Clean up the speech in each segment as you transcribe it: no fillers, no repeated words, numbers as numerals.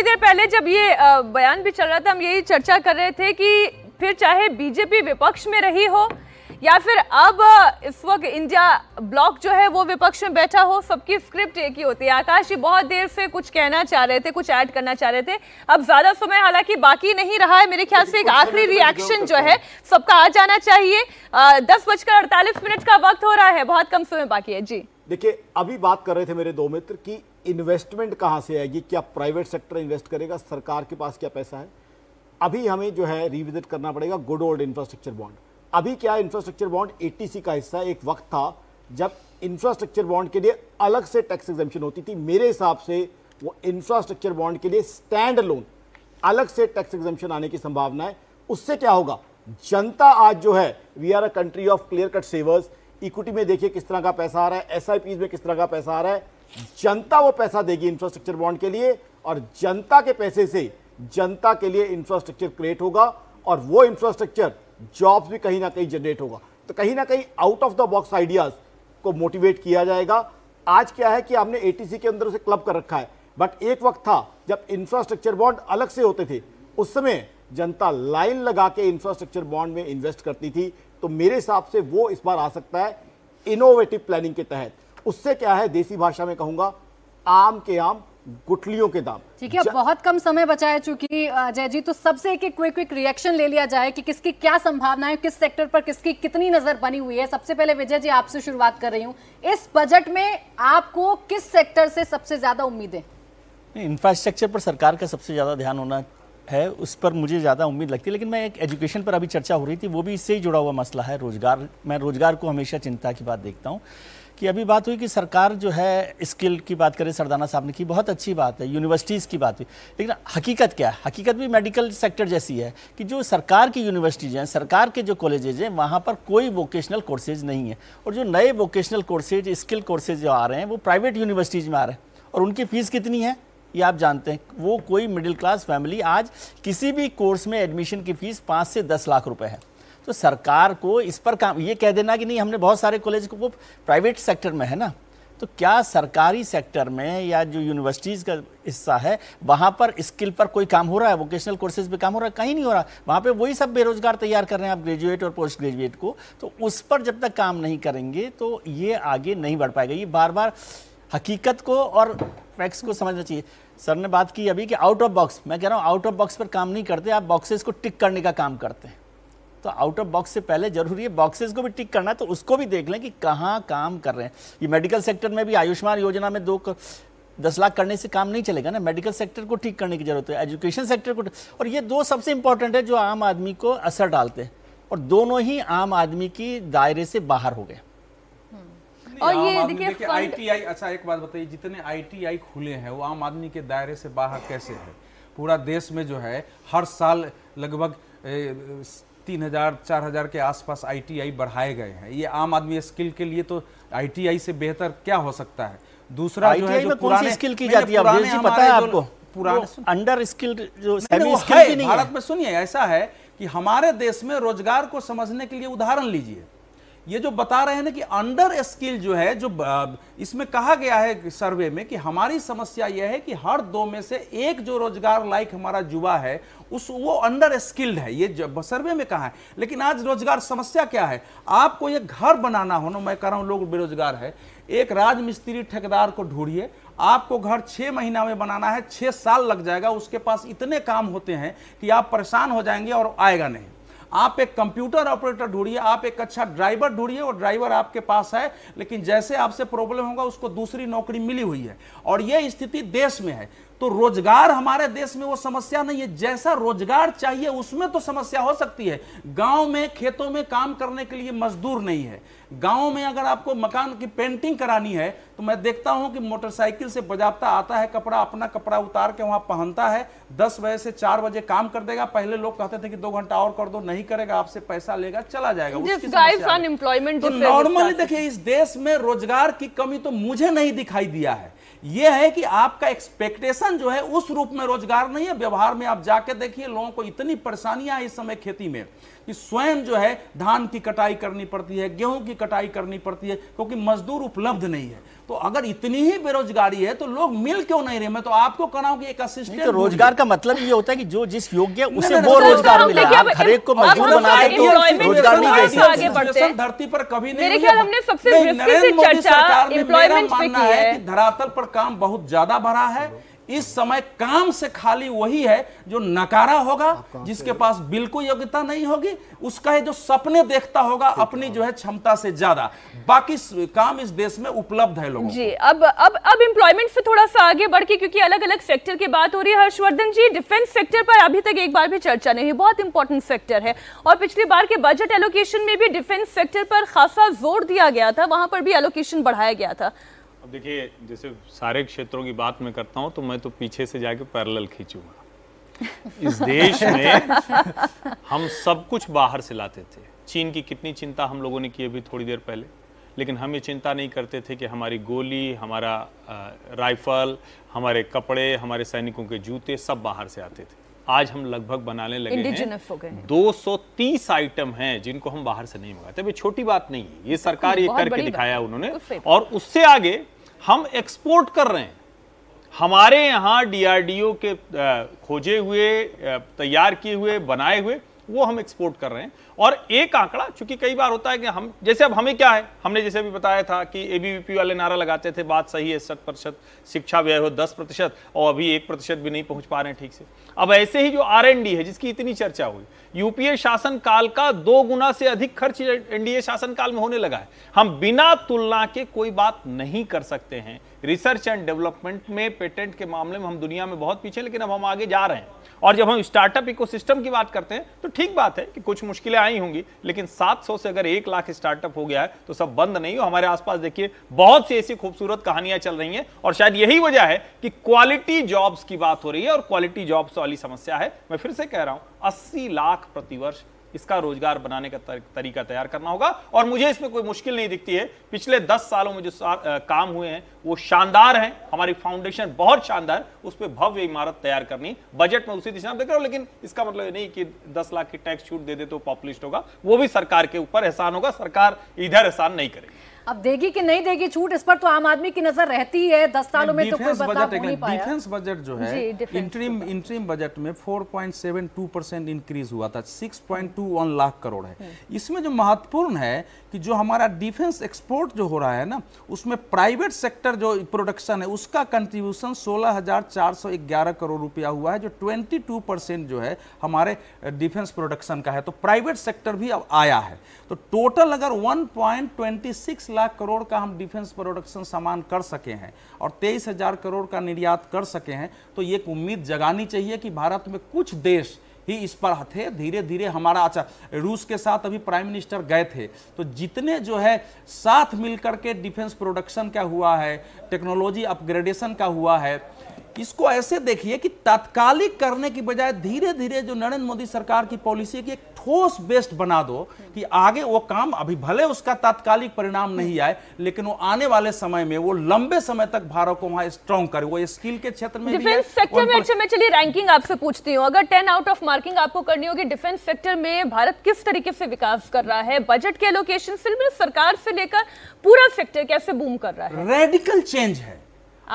थोड़ी देर पहले जब ये बयान भी चल रहा था, हम यही चर्चा कर रहे थे कि फिर चाहे बीजेपी विपक्ष में रही हो या फिर अब इस वक्त इंडिया ब्लॉक जो है वो विपक्ष में बैठा हो, सबकी स्क्रिप्ट एक ही होती है। आकाश जी बहुत देर से कुछ कहना चाह रहे थे, कुछ ऐड करना चाह रहे थे, अब ज़्यादा समय हालांकि बाकी नहीं रहा है, मेरे ख्याल से एक आखिरी रिएक्शन जो है सबका आ जाना चाहिए। 10:48 का वक्त हो रहा है, बहुत कम समय बाकी है। जी देखिए, अभी बात कर रहे थे मेरे दो मित्र की इन्वेस्टमेंट कहाँ से आएगी, क्या प्राइवेट सेक्टर इन्वेस्ट करेगा, सरकार के पास क्या पैसा है। अभी हमें जो है रिविजिट करना पड़ेगा गुड ओल्ड इंफ्रास्ट्रक्चर बॉन्ड। अभी क्या इंफ्रास्ट्रक्चर बॉन्ड एटीसी का हिस्सा, एक वक्त था जब इंफ्रास्ट्रक्चर बॉन्ड के लिए अलग से टैक्स एग्जेम्पशन होती थी। मेरे हिसाब से वो इंफ्रास्ट्रक्चर बॉन्ड के लिए स्टैंड लोन अलग से टैक्स एग्जेम्पशन आने की संभावना है। उससे क्या होगा, जनता आज जो है, we are a country of clear cut savers. Equity में देखिए किस तरह का पैसा आ रहा है, एसआईपीज में किस तरह का पैसा आ रहा है। जनता वो पैसा देगी इंफ्रास्ट्रक्चर बॉन्ड के लिए और जनता के पैसे से जनता के लिए इंफ्रास्ट्रक्चर क्रिएट होगा और वो इंफ्रास्ट्रक्चर जॉब्स भी कहीं ना कहीं जनरेट होगा। तो कहीं ना कहीं out of the box ideas को मोटिवेट किया जाएगा। आज क्या है कि हमने एटीसी के अंदर उसे क्लब कर रखा है, बट एक वक्त था जब इंफ्रास्ट्रक्चर बॉन्ड अलग से होते थे, उस समय जनता लाइन लगा के इंफ्रास्ट्रक्चर बॉन्ड में इन्वेस्ट करती थी। तो मेरे हिसाब से वो इस बार आ सकता है इनोवेटिव प्लानिंग के तहत। उससे क्या है, देसी भाषा में कहूँगा, आम के आम गुठलियों के दाम। ठीक है, बहुत कम समय बचा है चूंकि अजय जी, तो सबसे एक एक क्विक रिएक्शन ले लिया जाए कि किसकी क्या संभावनाएं, किस सेक्टर पर किसकी कितनी नजर बनी हुई है। सबसे पहले विजय जी आपसे शुरुआत कर रही हूं, इस बजट में आपको किस सेक्टर से सबसे ज्यादा उम्मीदें? इंफ्रास्ट्रक्चर पर सरकार का सबसे ज्यादा ध्यान होना है, उस पर मुझे ज्यादा उम्मीद लगती है। लेकिन मैं एक एजुकेशन पर अभी चर्चा हो रही थी, वो भी इससे ही जुड़ा हुआ मसला है। रोजगार, मैं रोजगार को हमेशा चिंता की बात देखता हूँ कि अभी बात हुई कि सरकार जो है स्किल की बात करें, सरदाना साहब ने की, बहुत अच्छी बात है, यूनिवर्सिटीज़ की बात हुई, लेकिन हकीकत क्या है? हकीकत भी मेडिकल सेक्टर जैसी है कि जो सरकार की यूनिवर्सिटीज़ हैं, सरकार के जो कॉलेजेज हैं, वहाँ पर कोई वोकेशनल कोर्सेज नहीं है और जो नए वोकेशनल कोर्सेज, स्किल कोर्सेज जो आ रहे हैं वो प्राइवेट यूनिवर्सिटीज़ में आ रहे हैं और उनकी फ़ीस कितनी है ये आप जानते हैं। वो कोई मिडिल क्लास फैमिली आज किसी भी कोर्स में एडमिशन की फ़ीस 5 से 10 लाख रुपये है। तो सरकार को इस पर काम, ये कह देना कि नहीं हमने बहुत सारे कॉलेज को, वो प्राइवेट सेक्टर में है ना, तो क्या सरकारी सेक्टर में या जो यूनिवर्सिटीज़ का हिस्सा है वहाँ पर स्किल पर कोई काम हो रहा है? वोकेशनल कोर्सेज पे काम हो रहा है? कहीं नहीं हो रहा। वहाँ पे वही सब बेरोजगार तैयार कर रहे हैं आप, ग्रेजुएट और पोस्ट ग्रेजुएट को। तो उस पर जब तक काम नहीं करेंगे तो ये आगे नहीं बढ़ पाएगा। ये बार बार हकीकत को और फैक्ट्स को समझना चाहिए। सर ने बात की अभी कि आउट ऑफ बॉक्स, मैं कह रहा हूँ आउट ऑफ बॉक्स पर काम नहीं करते आप, बॉक्सेस को टिक करने का काम करते हैं। तो आउट ऑफ बॉक्स से पहले जरूरी है बॉक्सेस को भी टिक करना, तो उसको भी देख लें कि कहाँ काम कर रहे हैं। ये मेडिकल सेक्टर में भी आयुष्मान योजना में 10 लाख करने से काम नहीं चलेगा ना, मेडिकल सेक्टर को ठीक करने की जरूरत है, एजुकेशन सेक्टर को। और ये दो सबसे इंपॉर्टेंट है जो आम आदमी को असर डालते हैं और दोनों ही आम आदमी की दायरे से बाहर हो गए। और ये देखिए आईटीआई, अच्छा एक बात बताइए, जितने आईटीआई खुले हैं वो आम आदमी के दायरे से बाहर कैसे है? पूरा देश में जो है हर साल लगभग 3000-4000 के आसपास आईटीआई बढ़ाए गए हैं। ये आम आदमी स्किल के लिए तो आईटीआई से बेहतर क्या हो सकता है? दूसरा जो है, जो पुराने स्किल की जाती है, जी पता है आपको, पुराने अंडर स्किल्ड जो सेमी स्किल भी नहीं है भारत में। सुनिए, ऐसा है कि हमारे देश में रोजगार को समझने के लिए उदाहरण लीजिए, ये जो बता रहे हैं ना कि अंडर स्किल जो है, जो इसमें कहा गया है सर्वे में कि हमारी समस्या यह है कि हर 2 में से 1 जो रोजगार लायक हमारा युवा है वो अंडर स्किल्ड है, ये सर्वे में कहा है। लेकिन आज रोजगार समस्या क्या है? आपको ये घर बनाना हो ना, मैं कह रहा हूँ लोग बेरोजगार है, एक राजमिस्त्री ठेकेदार को ढूंढिए, आपको घर 6 महीना में बनाना है, 6 साल लग जाएगा, उसके पास इतने काम होते हैं कि आप परेशान हो जाएंगे और आएगा नहीं। आप एक कंप्यूटर ऑपरेटर ढूंढिए, आप एक अच्छा ड्राइवर ढूंढिए, और ड्राइवर आपके पास है लेकिन जैसे आपसे प्रॉब्लम होगा उसको दूसरी नौकरी मिली हुई है, और यह स्थिति देश में है। तो रोजगार हमारे देश में वो समस्या नहीं है, जैसा रोजगार चाहिए उसमें तो समस्या हो सकती है। गांव में खेतों में काम करने के लिए मजदूर नहीं है, गांव में अगर आपको मकान की पेंटिंग करानी है तो मैं देखता हूं कि मोटरसाइकिल से बजाता आता है, कपड़ा अपना कपड़ा उतार के वहां पहनता है, 10 बजे से 4 बजे काम कर देगा। पहले लोग कहते थे कि 2 घंटा और कर दो, नहीं करेगा, आपसे पैसा लेगा, चला जाएगा। अनएम्प्लॉयमेंट नॉर्मली देखिए, इस देश में रोजगार की कमी तो मुझे नहीं दिखाई दिया है। यह है कि आपका एक्सपेक्टेशन जो है उस रूप में रोजगार नहीं है। व्यवहार में आप जाके देखिए, लोगों को इतनी परेशानियां हैं इस समय खेती में कि स्वयं जो है धान की कटाई करनी पड़ती है, गेहूं की कटाई करनी पड़ती है, क्योंकि मजदूर उपलब्ध नहीं है। तो अगर इतनी ही बेरोजगारी है तो लोग मिल क्यों नहीं रहे। मैं तो आपको कहना कि एक असिस्टेंट तो रोजगार का मतलब ये होता है कि जो जिस योग्य उसे वो रोजगार मिले। आप हर एक को मजदूर बना देते हो धरती पर कभी नहीं। हमने सबसे नरेंद्र मोदी सरकार ने, मेरा मानना है कि धरातल पर काम बहुत ज्यादा भरा है। इस समय काम से खाली वही है जो नकारा होगा, जिसके पास बिल्कुल योग्यता नहीं होगी, उसका है जो सपने देखता होगा अपनी जो है क्षमता से ज्यादा। बाकी काम इस देश में उपलब्ध है लोगों जी। अब एम्प्लॉयमेंट से थोड़ा सा आगे बढ़ के, क्योंकि अलग अलग सेक्टर की बात हो रही है हर्षवर्धन जी, डिफेंस सेक्टर पर अभी तक एक बार भी चर्चा नहीं है। बहुत इंपॉर्टेंट सेक्टर है और पिछली बार के बजट एलोकेशन में भी डिफेंस सेक्टर पर खासा जोर दिया गया था, वहां पर भी एलोकेशन बढ़ाया गया था। अब देखिए, जैसे सारे क्षेत्रों की बात मैं करता हूं तो मैं तो पीछे से जाके पैरेलल खींचूंगा। इस देश में हम सब कुछ बाहर से लाते थे। चीन की कितनी चिंता हम लोगों ने की अभी थोड़ी देर पहले, लेकिन हम ये चिंता नहीं करते थे कि हमारी गोली, हमारा राइफल, हमारे कपड़े, हमारे सैनिकों के जूते सब बाहर से आते थे। आज हम लगभग बनाने लगे हैं 230 आइटम हैं जिनको हम बाहर से नहीं मंगाते। ये छोटी बात नहीं है, ये सरकार ये करके दिखाया उन्होंने। और उससे आगे हम एक्सपोर्ट कर रहे हैं। हमारे यहाँ डीआरडीओ के खोजे हुए, तैयार किए हुए, बनाए हुए, वो हम एक्सपोर्ट कर रहे हैं। और एक आंकड़ा, चूंकि कई बार होता है कि हम जैसे, अब हमें क्या है, हमने जैसे अभी बताया था कि एबीवीपी वाले नारा लगाते थे, बात सही है 60%, शिक्षा व्यय हो 10%, और अभी 1% भी नहीं पहुंच पा रहे हैं ठीक से। अब ऐसे ही जो R&D है जिसकी इतनी चर्चा हुई, यूपीए शासन काल का 2 गुना से अधिक खर्च एनडीए शासन काल में होने लगा है। हम बिना तुलना के कोई बात नहीं कर सकते हैं। रिसर्च एंड डेवलपमेंट में, पेटेंट के मामले में हम दुनिया में बहुत पीछे, लेकिन अब हम आगे जा रहे हैं। और जब हम स्टार्टअप इकोसिस्टम की बात करते हैं तो ठीक बात है कि कुछ मुश्किलें आई होंगी, लेकिन 700 से अगर 1 लाख स्टार्टअप हो गया है तो सब बंद नहीं हो। हमारे आसपास देखिए बहुत सी ऐसी खूबसूरत कहानियां चल रही हैं, और शायद यही वजह है कि क्वालिटी जॉब्स की बात हो रही है और क्वालिटी जॉब्स वाली समस्या है। मैं फिर से कह रहा हूँ, 80 लाख प्रतिवर्ष इसका रोजगार बनाने का तरीका तैयार करना होगा। और मुझे इसमें कोई मुश्किल नहीं दिखती है। पिछले 10 सालों में जो काम हुए हैं वो शानदार हैं। हमारी फाउंडेशन बहुत शानदार, उस पर भव्य इमारत तैयार करनी। बजट में उसी दिशा में देख रहे हो, लेकिन इसका मतलब ये नहीं कि 10 लाख की टैक्स छूट दे दे तो पॉपुलिस्ट होगा। वो भी सरकार के ऊपर एहसान होगा, सरकार इधर एहसान नहीं करेगी। अब देगी कि नहीं देगी छूट, इस पर तो आम आदमी की नजर रहती है। 10 सालों में तो कोई बदलाव नहीं पाया। डिफेंस बजट जो है, इंटरिम बजट में 4.72% इंक्रीज हुआ था, 6.21 लाख करोड़ है। इसमें जो महत्वपूर्ण है कि जो हमारा डिफेंस एक्सपोर्ट जो हो रहा है ना, उसमें प्राइवेट सेक्टर जो प्रोडक्शन है उसका कंट्रीब्यूशन 16,411 करोड़ रुपया हुआ है, जो 22% जो है हमारे डिफेंस प्रोडक्शन का है। तो प्राइवेट सेक्टर भी अब आया है। तो टोटल अगर 1.26 लाख करोड़ का हम डिफेंस प्रोडक्शन सामान कर सके हैं और 23,000 करोड़ का निर्यात कर सके हैं, तो ये उम्मीद जगानी चाहिए कि भारत में कुछ देश ही इस पर थे। धीरे धीरे हमारा, अच्छा, रूस के साथ अभी प्राइम मिनिस्टर गए थे, तो जितने जो है साथ मिलकर के डिफेंस प्रोडक्शन का हुआ है, टेक्नोलॉजी अपग्रेडेशन का हुआ है। इसको ऐसे देखिए कि तात्कालिक करने की बजाय धीरे धीरे जो नरेंद्र मोदी सरकार की पॉलिसी की एक ठोस बेस्ट बना दो कि आगे वो काम, अभी भले उसका तात्कालिक परिणाम नहीं आए, लेकिन वो आने वाले समय में, वो लंबे समय तक भारत को वहां स्ट्रांग करे। वो स्किल के क्षेत्र में, डिफेंस सेक्टर में। अच्छा, मैं चलिए रैंकिंग आपसे पूछती हूँ। अगर 10 आउट ऑफ मार्किंग आपको करनी होगी, डिफेंस सेक्टर में भारत किस तरीके से विकास कर रहा है, बजट के एलोकेशन से सरकार से लेकर पूरा सेक्टर कैसे बूम कर रहा है? रेडिकल चेंज है।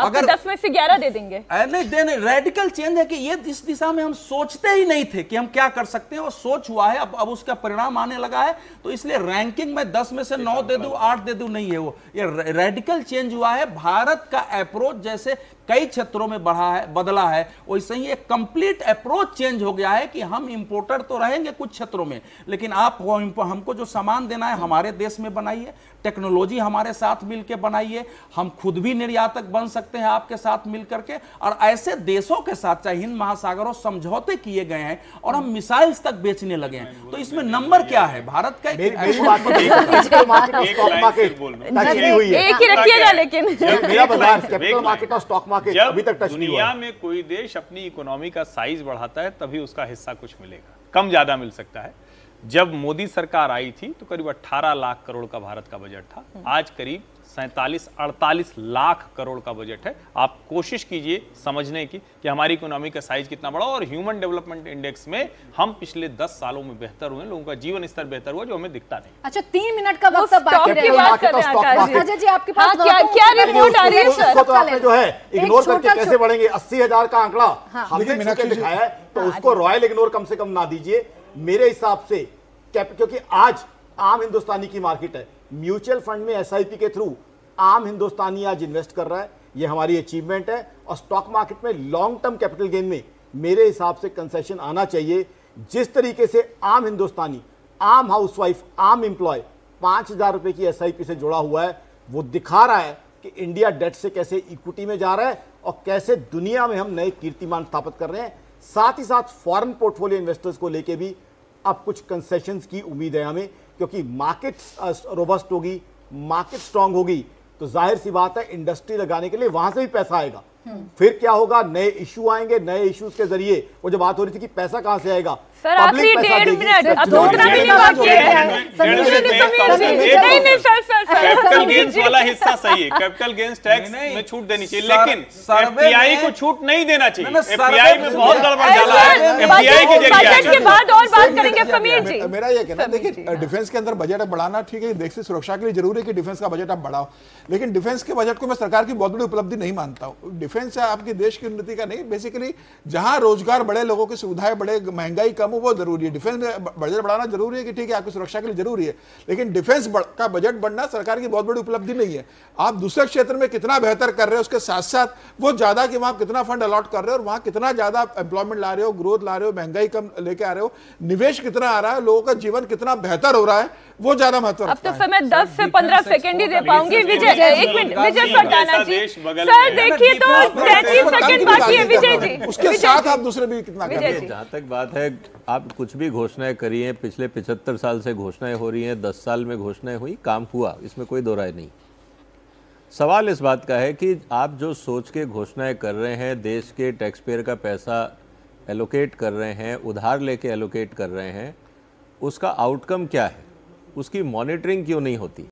अगर 10 में से 11 दे देंगे? नहीं, रेडिकल चेंज है कि ये इस दिशा में हम सोचते ही नहीं थे कि हम क्या कर सकते हैं। वो सोच हुआ है, अब उसका परिणाम आने लगा है। तो इसलिए रैंकिंग में 10 में से 9 दे दूं, 8 दे दूं, नहीं है। वो ये रेडिकल चेंज हुआ है। भारत का अप्रोच जैसे कई क्षेत्रों में बढ़ा है, बदला है, वैसे ही एक कंप्लीट अप्रोच चेंज हो गया है कि हम इंपोर्टर तो रहेंगे कुछ क्षेत्रों में, लेकिन आप हमको जो सामान देना है हमारे देश में बनाइए, टेक्नोलॉजी हमारे साथ मिलकर बनाइए, हम खुद भी निर्यातक बन सकते हैं आपके साथ मिलकर के। और ऐसे देशों के साथ, चाहे हिंद महासागर हो, समझौते किए गए हैं और हम मिसाइल्स तक बेचने लगे हैं। तो इसमें नंबर क्या है भारत का? लेकिन अभी तक दुनिया में कोई देश अपनी इकोनॉमी का साइज बढ़ाता है तभी उसका हिस्सा कुछ मिलेगा, कम ज्यादा मिल सकता है। जब मोदी सरकार आई थी तो करीब 18 लाख करोड़ का भारत का बजट था, आज करीब 47-48 लाख करोड़ का बजट है। आप कोशिश कीजिए समझने की कि हमारी इकोनॉमी का साइज कितना बड़ा, और ह्यूमन डेवलपमेंट इंडेक्स में हम पिछले 10 सालों में बेहतर हुए, लोगों का जीवन स्तर बेहतर हुआ जो हमें दिखता नहीं। अच्छा, 3 मिनट का वक्त बाकी है, 80,000 का आंकड़ा तो उसको रॉयल इग्नोर कम से कम ना दीजिए मेरे हिसाब से, क्योंकि आज आम हिंदुस्तानी की मार्केट है, म्यूचुअल फंड में एसआईपी के थ्रू आम हिंदुस्तानी आज इन्वेस्ट कर रहा है, ये हमारी अचीवमेंट है। और स्टॉक मार्केट में लॉन्ग टर्म कैपिटल गेन में मेरे हिसाब से कंसेशन आना चाहिए। जिस तरीके से आम हिंदुस्तानी, आम हाउसवाइफ, आम एम्प्लॉय 5,000 रुपये की एसआईपी से जुड़ा हुआ है, वो दिखा रहा है कि इंडिया डेट से कैसे इक्विटी में जा रहा है और कैसे दुनिया में हम नए कीर्तिमान स्थापित कर रहे हैं। साथ ही साथ फॉरेन पोर्टफोलियो इन्वेस्टर्स को लेके भी अब कुछ कंसेशंस की उम्मीद है हमें, क्योंकि मार्केट रोबस्ट होगी, मार्केट स्ट्रांग होगी तो जाहिर सी बात है इंडस्ट्री लगाने के लिए वहां से भी पैसा आएगा। फिर क्या होगा, नए इशू आएंगे, नए इश्यूज के जरिए वो जो बात हो रही थी कि पैसा कहां से आएगा, पब्लिक पैसा देगी। कैपिटल गेन्स टैक्स में छूट देनी चाहिए, लेकिन एफपीआई को छूट नहीं देना चाहिए। एफपीआई में बहुत गड़बड़ डाला है, एफपीआई के जरिए और बात करेंगे समीर जी। मेरा ये कहना, देखिए डिफेंस के अंदर बजट बढ़ाना ठीक है, देश की सुरक्षा के लिए जरूरी है कि डिफेंस का बजट आप बढ़ाओ, लेकिन डिफेंस के बजट को मैं सरकार की बहुत बड़ी उपलब्धि नहीं मानता हूँ। डिफेंस आपके देश की उन्नति का नहीं, बेसिकली जहाँ रोजगार बढ़े, लोगों की सुविधाएं बढ़े, महंगाई कम हो, वो जरूरी है। डिफेंस बजट बढ़ाना जरूरी है कि ठीक है आपकी सुरक्षा के लिए जरूरी है, लेकिन डिफेंस का बजट बढ़ना सरकार की बहुत बड़ी उपलब्धि नहीं है। आप दूसरे क्षेत्र में कितना बेहतर कर रहे हो, उसके साथ साथ वो ज्यादा कि वहाँ कितना फंड अलॉट कर रहे हो और वहाँ कितना ज्यादा एम्प्लॉयमेंट ला रहे हो, ग्रोथ ला रहे हो, महंगाई कम लेके आ रहे हो, निवेश कितना आ रहा है, लोगों का जीवन कितना बेहतर हो रहा है, वो ज्यादा महत्व। अब तो समय 10 से 15 सेकंड ही दे पाऊंगे। विजय, एक मिनट विजय फरदाना जी, सर देखिए तो 33 सेकंड बाकी है। विजय जी, उसके साथ आप दूसरे भी कितना कर रहे हैं। जहाँ तक बात है, आप कुछ भी घोषणाएं करिए, पिछले 75 साल से घोषणाएं हो रही हैं, 10 साल में घोषणाएं हुई, काम हुआ, इसमें कोई दो राय नहीं। सवाल इस बात का है कि आप जो सोच के घोषणाएं कर रहे हैं, देश के टैक्स पेयर का पैसा एलोकेट कर रहे हैं, उधार लेके एलोकेट कर रहे हैं, उसका आउटकम क्या है, उसकी मॉनिटरिंग क्यों नहीं होती।